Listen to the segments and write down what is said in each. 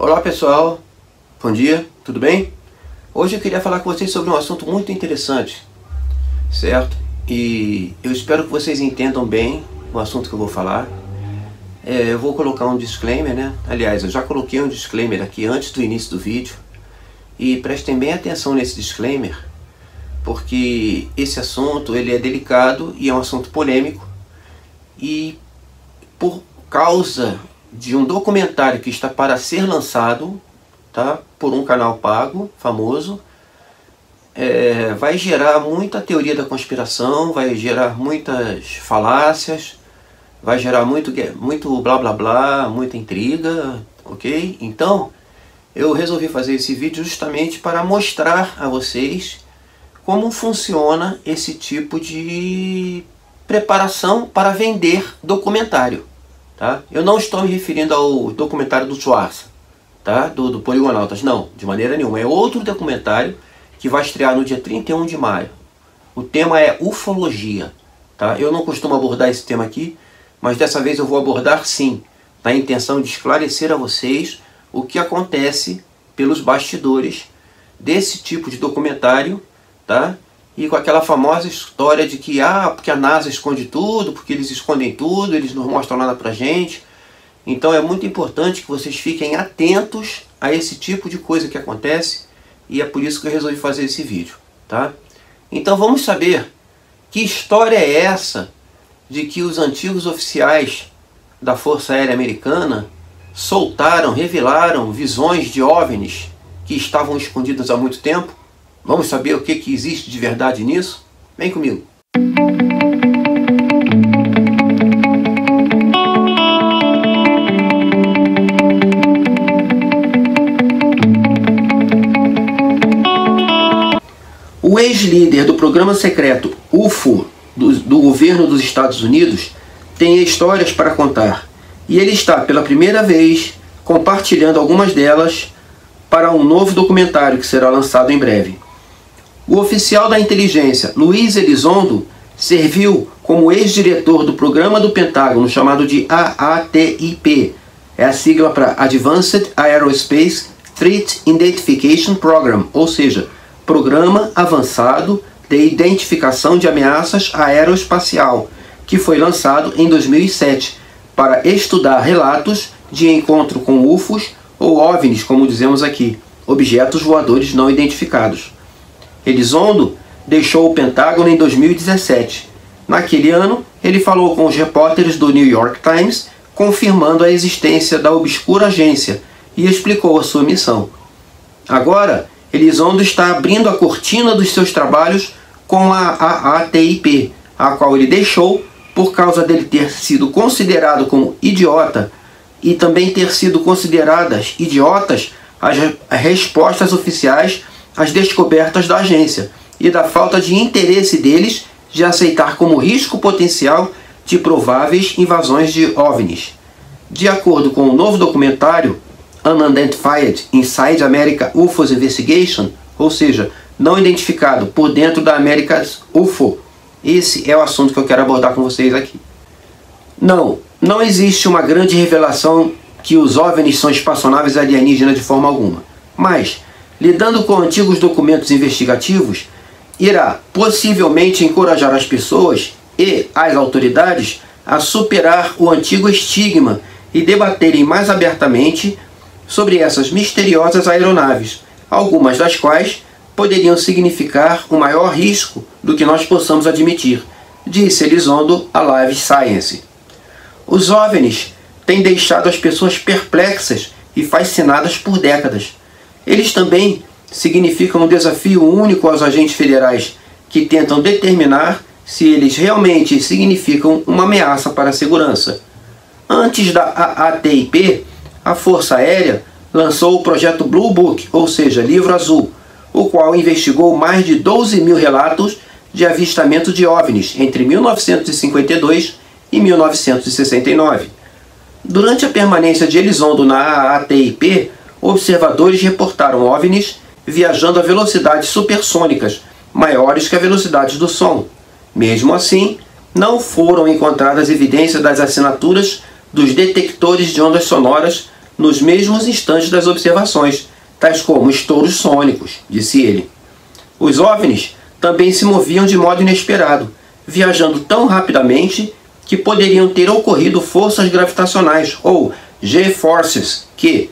Olá pessoal, bom dia, tudo bem? Hoje eu queria falar com vocês sobre um assunto muito interessante, certo? E eu espero que vocês entendam bem o assunto que eu vou falar. Eu vou colocar um disclaimer, né? Aliás, eu já coloquei um disclaimer aqui antes do início do vídeo. E prestem bem atenção nesse disclaimer, porque esse assunto ele é delicado e é um assunto polêmico. E por causa de um documentário que está para ser lançado, tá, por um canal pago, famoso, vai gerar muita teoria da conspiração, vai gerar muitas falácias, vai gerar muito blá blá blá, muita intriga, ok? Então, eu resolvi fazer esse vídeo justamente para mostrar a vocês como funciona esse tipo de preparação para vender documentário, tá? Eu não estou me referindo ao documentário do Schwarza, tá? Do Poligonautas, não, de maneira nenhuma. É outro documentário que vai estrear no dia 31 de maio. O tema é ufologia, tá? Eu não costumo abordar esse tema aqui, mas dessa vez eu vou abordar sim, na intenção de esclarecer a vocês o que acontece pelos bastidores desse tipo de documentário, tá? E com aquela famosa história de que porque a NASA esconde tudo, porque eles escondem tudo, eles não mostram nada pra gente. Então é muito importante que vocês fiquem atentos a esse tipo de coisa que acontece, e é por isso que eu resolvi fazer esse vídeo, tá? Então vamos saber que história é essa de que os antigos oficiais da Força Aérea Americana revelaram visões de OVNIs que estavam escondidas há muito tempo. Vamos saber o que existe de verdade nisso? Vem comigo! O ex-líder do programa secreto UFO do governo dos Estados Unidos tem histórias para contar. E ele está, pela primeira vez, compartilhando algumas delas para um novo documentário que será lançado em breve. O oficial da inteligência, Luis Elizondo, serviu como ex-diretor do programa do Pentágono, chamado de AATIP. É a sigla para Advanced Aerospace Threat Identification Program, ou seja, Programa Avançado de Identificação de Ameaças Aeroespacial, que foi lançado em 2007. Para estudar relatos de encontro com UFOs ou OVNIs, como dizemos aqui, objetos voadores não identificados. Elizondo deixou o Pentágono em 2017. Naquele ano, ele falou com os repórteres do New York Times, confirmando a existência da obscura agência e explicou a sua missão. Agora, Elizondo está abrindo a cortina dos seus trabalhos com a AATIP, a qual ele deixou por causa dele ter sido considerado como idiota e também ter sido consideradas idiotas as respostas oficiais às descobertas da agência e da falta de interesse deles de aceitar como risco potencial de prováveis invasões de OVNIs. De acordo com o novo documentário Unidentified Inside America UFOs Investigation, ou seja, não identificado por dentro da América UFO, esse é o assunto que eu quero abordar com vocês aqui. Não existe uma grande revelação que os OVNIs são espaçonaves alienígenas de forma alguma. Mas, lidando com antigos documentos investigativos, irá possivelmente encorajar as pessoas e as autoridades a superar o antigo estigma e debaterem mais abertamente sobre essas misteriosas aeronaves, algumas das quais poderiam significar um maior risco do que nós possamos admitir, disse Elizondo à Live Science. Os OVNIs têm deixado as pessoas perplexas e fascinadas por décadas. Eles também significam um desafio único aos agentes federais, que tentam determinar se eles realmente significam uma ameaça para a segurança. Antes da AATIP, a Força Aérea lançou o projeto Blue Book, ou seja, Livro Azul, o qual investigou mais de 12 mil relatos de avistamento de OVNIs entre 1952 e 1969. Durante a permanência de Elizondo na AATIP, observadores reportaram OVNIs viajando a velocidades supersônicas, maiores que a velocidade do som. Mesmo assim, não foram encontradas evidências das assinaturas dos detectores de ondas sonoras nos mesmos instantes das observações, tais como estouros sônicos, disse ele. Os OVNIs também se moviam de modo inesperado, viajando tão rapidamente que poderiam ter ocorrido forças gravitacionais, ou G-forces, que,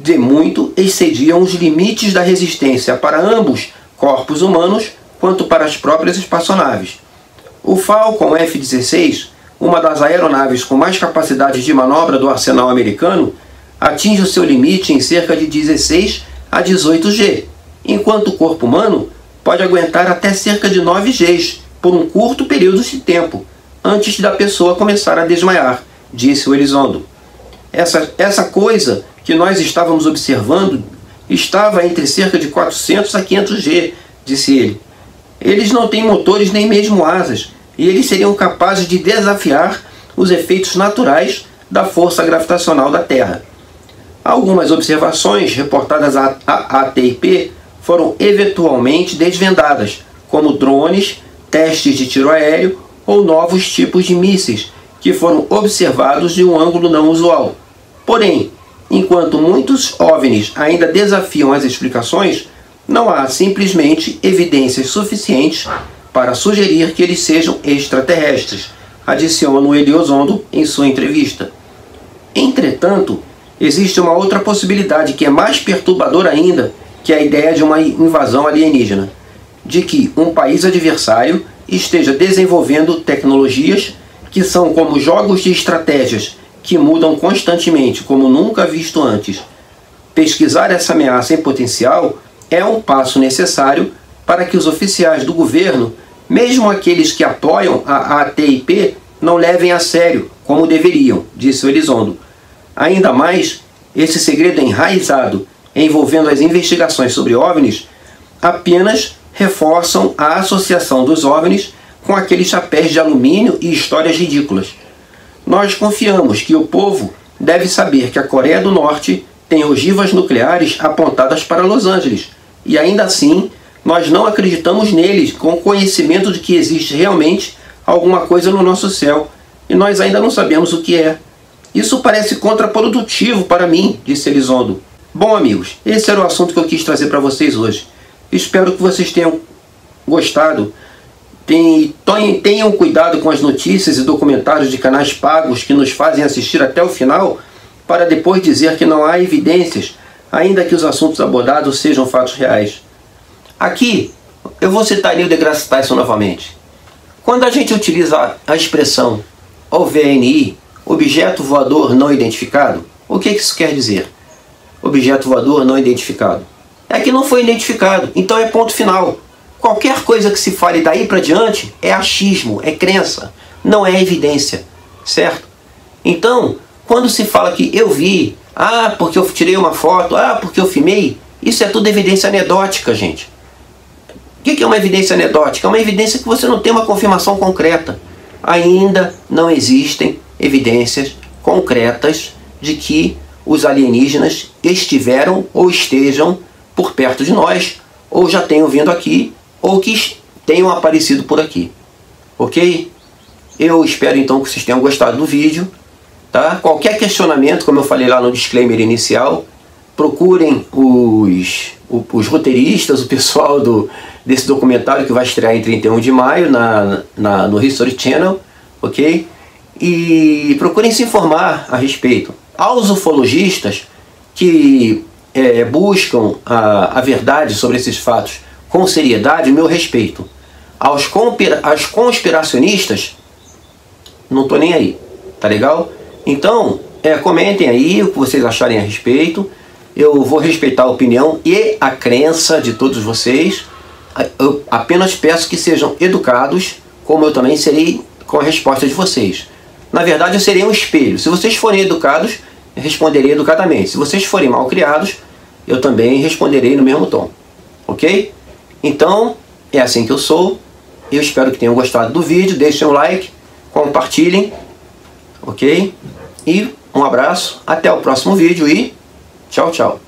de muito, excediam os limites da resistência para ambos corpos humanos quanto para as próprias espaçonaves. O Falcon F-16, uma das aeronaves com mais capacidade de manobra do arsenal americano, atinge o seu limite em cerca de 16 a 18 G, enquanto o corpo humano pode aguentar até cerca de 9 Gs por um curto período de tempo, antes da pessoa começar a desmaiar, disse o Elizondo. Essa coisa que nós estávamos observando estava entre cerca de 400 a 500 G, disse ele. Eles não têm motores nem mesmo asas, e eles seriam capazes de desafiar os efeitos naturais da força gravitacional da Terra. Algumas observações reportadas à ATIP foram eventualmente desvendadas, como drones, testes de tiro aéreo ou novos tipos de mísseis, que foram observados de um ângulo não usual. Porém, enquanto muitos OVNIs ainda desafiam as explicações, não há simplesmente evidências suficientes para sugerir que eles sejam extraterrestres, adiciona o Elizondo em sua entrevista. Entretanto, existe uma outra possibilidade que é mais perturbadora ainda, que é a ideia de uma invasão alienígena, de que um país adversário esteja desenvolvendo tecnologias que são como jogos de estratégias que mudam constantemente, como nunca visto antes. Pesquisar essa ameaça em potencial é um passo necessário para que os oficiais do governo, mesmo aqueles que apoiam a ATIP, não levem a sério, como deveriam, disse o Elizondo. Ainda mais, esse segredo enraizado envolvendo as investigações sobre OVNIs, apenas reforçam a associação dos OVNIs com aqueles chapéus de alumínio e histórias ridículas. Nós confiamos que o povo deve saber que a Coreia do Norte tem ogivas nucleares apontadas para Los Angeles, e ainda assim, nós não acreditamos neles com conhecimento de que existe realmente alguma coisa no nosso céu, e nós ainda não sabemos o que é. Isso parece contraprodutivo para mim, disse Elizondo. Bom, amigos, esse era o assunto que eu quis trazer para vocês hoje. Espero que vocês tenham gostado. Tenham cuidado com as notícias e documentários de canais pagos que nos fazem assistir até o final para depois dizer que não há evidências, ainda que os assuntos abordados sejam fatos reais. Aqui, eu vou citar Neil deGrasse Tyson novamente. Quando a gente utiliza a expressão OVNI, objeto voador não identificado, o que isso quer dizer? Objeto voador não identificado. É que não foi identificado, então é ponto final. Qualquer coisa que se fale daí para diante é achismo, é crença, não é evidência, certo? Então, quando se fala que eu vi, ah, porque eu tirei uma foto, ah, porque eu filmei, isso é tudo evidência anedótica, gente. O que é uma evidência anedótica? É uma evidência que você não tem uma confirmação concreta. Ainda não existem evidências concretas de que os alienígenas estiveram ou estejam por perto de nós, ou já tenham vindo aqui, ou que tenham aparecido por aqui. Ok? Eu espero então que vocês tenham gostado do vídeo. Tá? Qualquer questionamento, como eu falei lá no disclaimer inicial, procurem os roteiristas, o pessoal desse documentário que vai estrear em 31 de maio no History Channel, ok? E procurem se informar a respeito. Aos ufologistas que buscam a verdade sobre esses fatos com seriedade, meu respeito. Aos conspiracionistas, não tô nem aí, tá legal? Então, comentem aí o que vocês acharem a respeito. Eu vou respeitar a opinião e a crença de todos vocês. Eu apenas peço que sejam educados, como eu também serei com a resposta de vocês. Na verdade, eu serei um espelho. Se vocês forem educados, eu responderei educadamente. Se vocês forem mal criados, eu também responderei no mesmo tom. Ok? Então, é assim que eu sou. Eu espero que tenham gostado do vídeo. Deixem um like, compartilhem. Ok? E um abraço. Até o próximo vídeo e tchau, tchau.